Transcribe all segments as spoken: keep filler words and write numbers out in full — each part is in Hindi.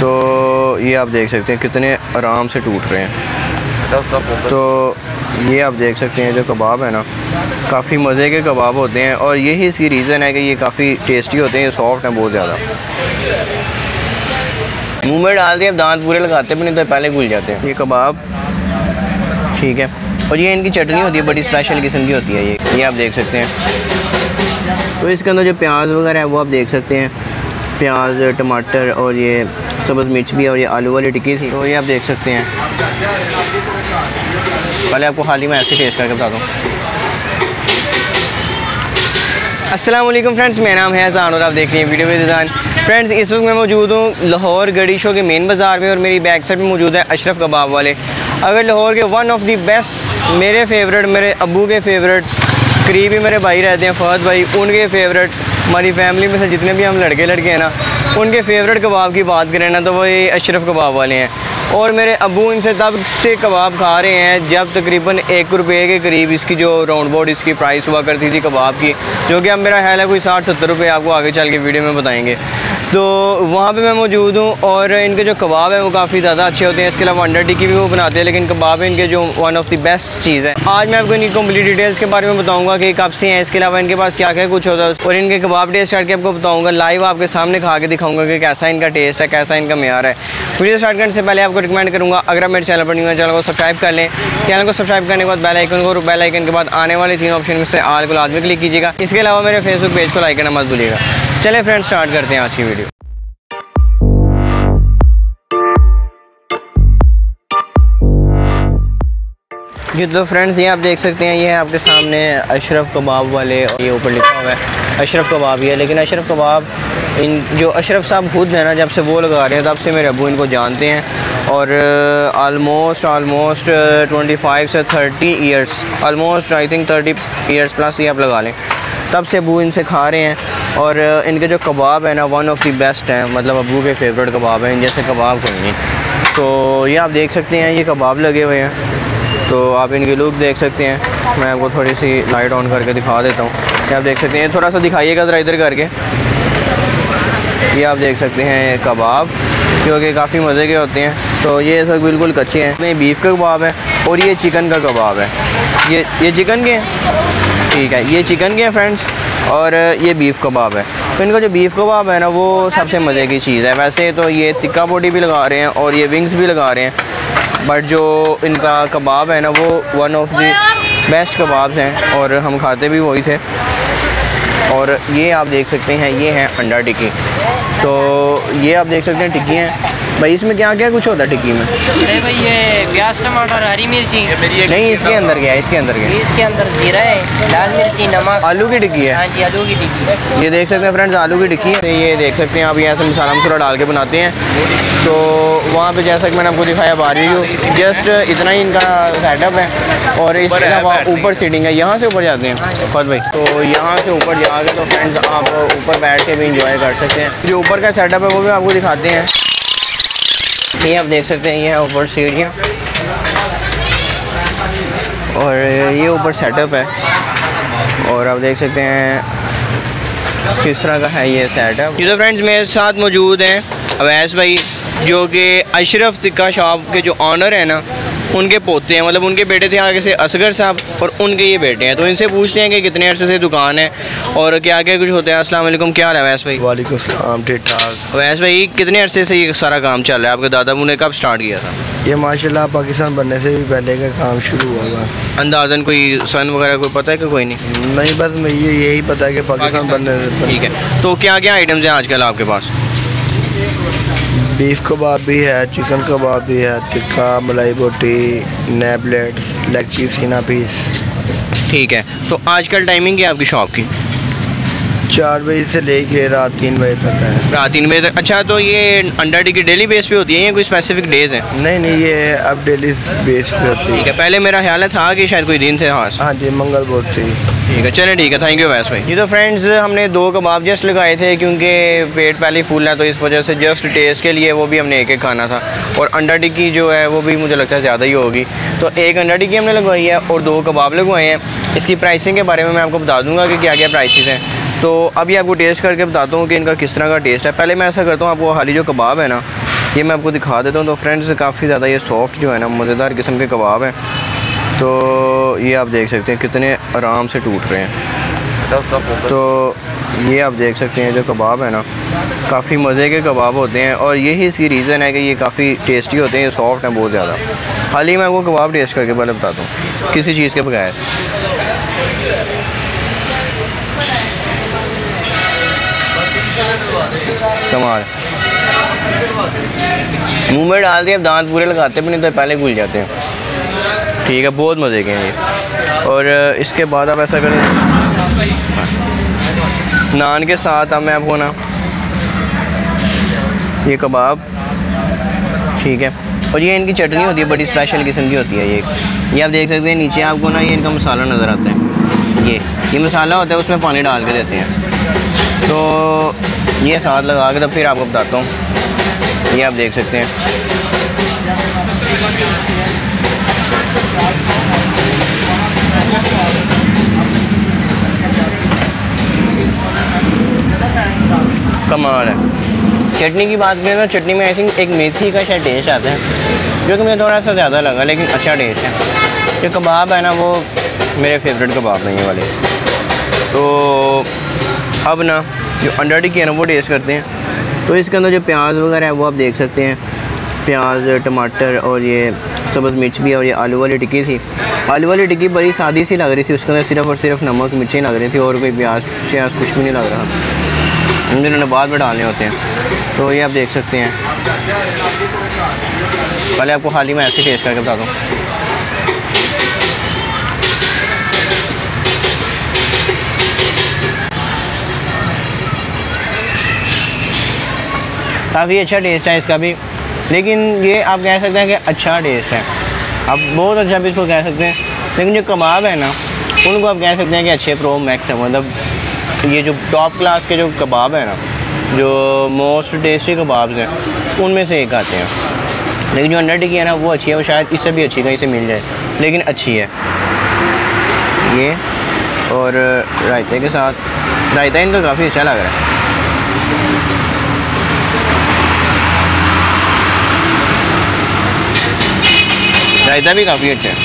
तो ये आप देख सकते हैं कितने आराम से टूट रहे हैं। तो ये आप देख सकते हैं जो कबाब है ना, काफ़ी मज़े के कबाब होते हैं और यही इसकी रीज़न है कि ये काफ़ी टेस्टी होते हैं, ये सॉफ्ट हैं बहुत ज़्यादा। मुँह में डालते हैं, दांत पूरे लगाते हैं, नहीं तो पहले भूल जाते हैं। ये कबाब ठीक है, और ये इनकी चटनी होती है, बड़ी स्पेशल किस्म की होती है ये ये आप देख सकते हैं। तो इसके अंदर जो प्याज वगैरह है वो आप देख सकते हैं, प्याज, टमाटर और ये सब्ज़ मिर्च भी है, और ये आलू वाली टिक्की थी। तो ये आप देख सकते हैं, पहले आपको हाल ही में ऐसे टेस्ट करके बता दूँ। अस्सलाम वालेकुम फ्रेंड्स, मेरा नाम है अजान और आप देख रहे हैं वीडियो विद अजान। फ्रेंड्स, इस वक्त मैं मौजूद हूँ लाहौर गढ़ी शो के मेन बाज़ार में, और मेरी बैक साइड में मौजूद है अशरफ कबाब वाले। अगर लाहौर के वन ऑफ दी बेस्ट, मेरे फेवरेट, मेरे अबू के फेवरेट, करीबी मेरे भाई रहते हैं फहद भाई, उनके फेवरेट, हमारी फैमिली में से जितने भी हम लड़के लड़के हैं ना, उनके फेवरेट कबाब की बात करें ना तो वो ये अशरफ कबाब वाले हैं। और मेरे अबू इनसे तब से कबाब खा रहे हैं जब तकरीबन एक रुपये के करीब इसकी जो राउंड बोर्ड इसकी प्राइस हुआ करती थी कबाब की, जो कि अब मेरा ख्याल है कोई साठ सत्तर रुपये, आपको आगे चल के वीडियो में बताएँगे। तो वहाँ पे मैं मौजूद हूँ, और इनके जो कबाब हैं वो काफ़ी ज़्यादा अच्छे होते हैं। इसके अलावा अंडा टिक्की भी वो बनाते हैं, लेकिन कबाब इनके जो वन ऑफ दी बेस्ट चीज़ है। आज मैं आपको इनकी कंप्लीट डिटेल्स के बारे में बताऊँगा कि कब से हैं, इसके अलावा इनके पास क्या क्या कुछ होता है, और इनके कबाब टेस्ट करके आपको बताऊँगा, लाइव आपके सामने खा के दिखाऊँगा कि कैसा इनका टेस्ट है, कैसा इनका म्यार है। वीडियो स्टार्ट करने से पहले आपको रिकमेंड करूँगा, अगर आप मेरे चैनल पर नहीं हो, चैनल को सब्सक्राइब कर लें। चैनल को सब्सक्राइब करने के बाद बेल आइकन को, और बेल आइकन के बाद आने वाले तीन ऑप्शन में से आल को लाजमी क्लिक कीजिएगा। इसके अलावा मेरे फेसबुक पेज को लाइक करना मत भूलिएगा। चले फ्रेंड्स, स्टार्ट करते हैं आज की वीडियो। जी तो फ्रेंड्स, ये आप देख सकते हैं, ये है आपके सामने अशरफ कबाब वाले, ये ऊपर लिखा हुआ है अशरफ कबाब ही है, लेकिन अशरफ कबाब इन जो अशरफ साहब खुद है ना, जब से वो लगा रहे हैं तब से मेरे अबू इनको जानते हैं, और आलमोस्ट आलमोस्ट पच्चीस से तीस इयर्स, आलमोस्ट आई थिंक तीस इयर्स प्लस, ये आप लगा लें, तब से अबू इनसे खा रहे हैं। और इनके जो कबाब है ना, वन ऑफ दी बेस्ट हैं, मतलब अबू के फेवरेट कबाब हैं, इन जैसे कबाब कोई नहीं। तो ये आप देख सकते हैं, ये कबाब लगे हुए हैं, तो आप इनकी लुक देख सकते हैं। मैं आपको थोड़ी सी लाइट ऑन करके दिखा देता हूँ, आप देख सकते हैं, थोड़ा सा दिखाइएगा ज़रा इधर करके। ये आप देख सकते हैं कबाब, जो कि काफ़ी मज़े के होते हैं। तो ये सब बिल्कुल कच्चे हैं। नहीं, बीफ का कबाब है, और ये चिकन का कबाब है। ये ये चिकन के हैं, ठीक है, ये चिकन के हैं फ्रेंड्स, और ये बीफ कबाब है। तो इनका जो बीफ कबाब है ना, वो सबसे मज़े की चीज़ है। वैसे तो ये टिक्का बॉडी भी लगा रहे हैं और ये विंग्स भी लगा रहे हैं, बट जो इनका कबाब है ना, वो one of the best kebabs हैं, और हम खाते भी वही थे। और ये आप देख सकते हैं, ये हैं अंडा टिक्की। तो ये आप देख सकते हैं टिक्की हैं भाई, इसमें क्या क्या कुछ होता है टिक्की में? अरे भाई, ये प्याज, टमाटर, हरी मिर्ची नहीं, इसके अंदर क्या है? इसके अंदर क्या है? इसके अंदर जीरा है, लाल मिर्ची, नमक, आलू की टिक्की है। हाँ जी, आलू की टिक्की, ये देख सकते हैं फ्रेंड्स, आलू की टिक्की है। ये देख सकते हैं आप, यहाँ से मसाला मसूरा डाल के बनाते हैं। तो वहाँ पे जैसा कि मैंने आपको दिखाया, बारहवीं जस्ट इतना ही इनका सेटअप है, और इसके अलावा ऊपर सीटिंग है, यहाँ से ऊपर जाते हैं फत भाई। तो यहाँ से ऊपर जाकर तो फ्रेंड्स आप ऊपर बैठ के भी इंजॉय कर सकते हैं। जो ऊपर का सेटअप है वो भी आपको दिखाते हैं। ये आप देख सकते हैं, ये है ऊपर सीढ़ियाँ, और ये ऊपर सेटअप है, और आप देख सकते हैं किस तरह का है ये सेटअप। ये तो फ्रेंड्स मेरे साथ मौजूद हैं अवैस भाई, जो कि अशरफ का शॉप के जो ऑनर है ना, उनके पोते हैं, मतलब उनके बेटे थे आगे से असगर साहब, और उनके ये बेटे हैं। तो इनसे पूछते हैं कि कितने अरसे से दुकान है और क्या क्या कुछ होता है। अस्सलाम वालेकुम, क्या हाल है अवैस भाई? वालेकुम सलाम, ठीक ठाक। अवैस भाई, कितने अरसे से ये सारा काम चल रहा है? आपके दादा ने कब स्टार्ट किया था ये? माशाल्लाह, पाकिस्तान बनने से भी पहले का काम शुरू हुआ था। अंदाजन कोई सन वगैरह कोई पता है कि कोई नहीं? नहीं, बस मैं ये यही पता है कि पाकिस्तान बनने से। ठीक है, तो क्या क्या आइटम्स हैं आजकल आपके पास? बीफ कबाब भी है, चिकन कबाब भी है, टिक्का, मलाई बोटी, नेबलेट, लेग पीस, सीना पीस। ठीक है, तो आजकल टाइमिंग है आपकी शॉप की? चार बजे से लेके रात तीन बजे तक है। रात तीन बजे तक। अच्छा, तो ये अंडा टिक्की डेली बेस पे होती है या कोई स्पेसिफिक डेज है? नहीं नहीं, ये अब डेली बेस पे होती है। ठीक है, पहले मेरा ख्याल है था कि शायद कोई दिन से। हाँ हाँ जी, मंगल बोध से। ठीक है, चलें, ठीक है, थैंक यू वैस भाई। ये तो फ्रेंड्स हमने दो कबाब जस्ट लगाए थे, क्योंकि पेट पहले फूल है, तो इस वजह से जस्ट टेस्ट के लिए वो भी हमने एक एक खाना था। और अंडा टिक्की जो है वो भी मुझे लगता है ज़्यादा ही होगी, तो एक अंडा टिक्की हमने लगवाई है और दो कबाब लगवाए हैं। इसकी प्राइसिंग के बारे में मैं आपको बता दूँगा कि क्या क्या प्राइसेस हैं। तो अभी आपको टेस्ट करके बताता हूँ कि इनका किस तरह का टेस्ट है। पहले मैं ऐसा करता हूँ, आपको हाली जो कबाब है ना, ये मैं आपको दिखा देता हूँ। तो फ्रेंड्स काफ़ी ज़्यादा ये सॉफ्ट जो है ना मज़ेदार किस्म के कबाब हैं। तो ये आप देख सकते हैं कितने आराम से टूट रहे हैं। तो ये आप देख सकते हैं जो कबाब है ना काफ़ी मज़े के कबाब होते हैं और यही इसकी रीज़न है कि ये काफ़ी टेस्टी होते हैं, ये सॉफ्ट हैं बहुत ज़्यादा। हाल ही मैं आपको कबाब टेस्ट करके पहले बताता हूँ किसी चीज़ के बगैर। कमाल मुँह में डालते हैं, दांत पूरे लगाते भी नहीं तो पहले भूल जाते हैं। ठीक है, बहुत मज़े के हैं ये। और इसके बाद आप ऐसा करें नान के साथ अब मैं आपको ना ये कबाब, ठीक है। और ये इनकी चटनी होती है बड़ी स्पेशल किस्म की होती है। ये ये आप देख सकते हैं नीचे आपको ना ये इनका मसाला नज़र आता है। ये ये मसाला होता है, उसमें पानी डाल के देते हैं। तो ये साथ लगा के तब फिर आपको बताता हूँ। ये आप देख सकते हैं कमाल है। चटनी की बात करें तो चटनी में आई थिंक एक मेथी का शायद टेस्ट आता है जो कि मुझे थोड़ा सा ज़्यादा लगा, लेकिन अच्छा टेस्ट है। जो कबाब है ना वो मेरे फेवरेट कबाब नहीं है वाले। तो अब ना जो अंडा टिक्की है ना वो टेस्ट करते हैं। तो इसके अंदर जो प्याज वगैरह है वो आप देख सकते हैं, प्याज टमाटर और ये सब्ज़ मिर्च भी। और ये आलू वाली टिक्की थी, आलू वाली टिक्की बड़ी सादी सी लग रही थी। उसके अंदर सिर्फ और सिर्फ नमक मिर्ची लग रही थी और कोई प्याज श्याज कुछ भी नहीं लग रहा, जिन्होंने बाद में डालने होते हैं। तो ये आप देख सकते हैं, पहले आपको हाल ही में ऐसे टेस्ट करके बता दूँ। काफ़ी अच्छा टेस्ट है इसका भी, लेकिन ये आप कह सकते हैं कि अच्छा टेस्ट है, आप बहुत अच्छा भी इसको कह सकते हैं। लेकिन जो कबाब है ना उनको आप कह सकते हैं कि अच्छे प्रो मैक्स है, मतलब ये जो टॉप क्लास के जो कबाब है ना जो मोस्ट टेस्टी कबाब्स हैं उनमें से एक आते हैं। लेकिन जो अंडा टिक्की है ना वो अच्छी है, वो शायद इससे भी अच्छी कहीं से मिल जाए, लेकिन अच्छी है ये। और रायते के साथ, रायता इनका काफ़ी अच्छा लग रहा है। रायता भी काफ़ी अच्छा है,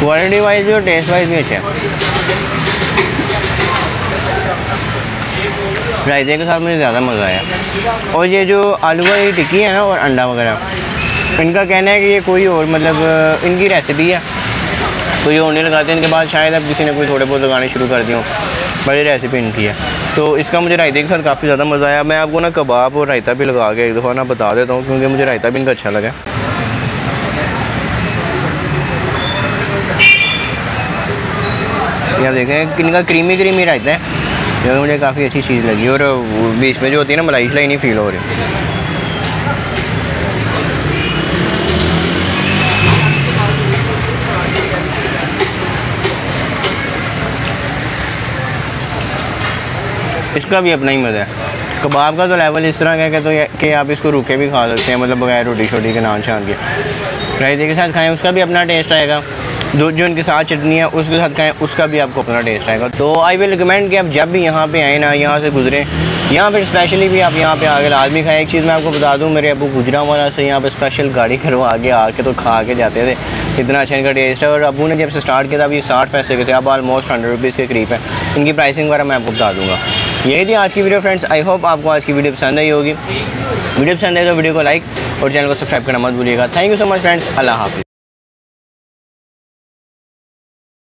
क्वालिटी वाइज भी और टेस्ट वाइज भी अच्छा है। रायते के साथ मुझे ज़्यादा मज़ा आया। और ये जो आलू वाली टिक्की है ना और अंडा वगैरह, इनका कहना है कि ये कोई और मतलब इनकी रेसिपी है, तो ये और नहीं लगाते। इनके बाद शायद अब किसी ने कोई थोड़े बहुत लगाने शुरू कर दिए, बड़ी रेसिपी इनकी है। तो इसका मुझे रायते के साथ काफ़ी ज़्यादा मज़ा आया। मैं आपको ना कबाब और रायता भी लगा के एक दफ़ा ना बता देता हूँ, क्योंकि मुझे रायता भी इनका अच्छा लगा। ये आप देखें इनका क्रीमी क्रीमी रायता है जो मुझे काफ़ी अच्छी चीज़ लगी। और बीच में जो होती है ना मलाई शलाई नहीं फील हो रही। इसका भी अपना ही मज़ा है। कबाब का तो लेवल इस तरह का है तो कि आप इसको रूखे भी खा सकते हैं, मतलब बगैर रोटी छोटी के नान छान के। रायते के साथ खाएं उसका भी अपना टेस्ट आएगा, दूध जो इनके साथ चटनी है उसके साथ खाएँ उसका भी आपको अपना टेस्ट आएगा। तो आई विल रिकमेंड कि आप जब भी यहाँ पे आए ना, यहाँ से गुजरें, यहाँ पे स्पेशली भी आप यहाँ पे आगे लाजमी खाएँ। एक चीज़ मैं आपको बता दूँ, मेरे अबू गुजरांवाला से यहाँ पे स्पेशल गाड़ी करवा के आके तो खा के जाते थे, इतना अच्छा इनका टेस्ट है। और अबू ने जब से स्टार्ट किया था अब ये साठ पैसे के थे, अब आलमोस्ट हंड्रेड रुपीज़ के करीब है। इनकी प्राइसिंग वगैरह मैं आपको बता दूँगा। यही थी आज की वीडियो फ्रेंड्स, आई होप आपको आज की वीडियो पसंद आई होगी। वीडियो पसंद आई तो वीडियो को लाइक और चैनल को सब्सक्राइब करना मत भूलिएगा। Thank you so much friends, अल्लाह हाफिज़।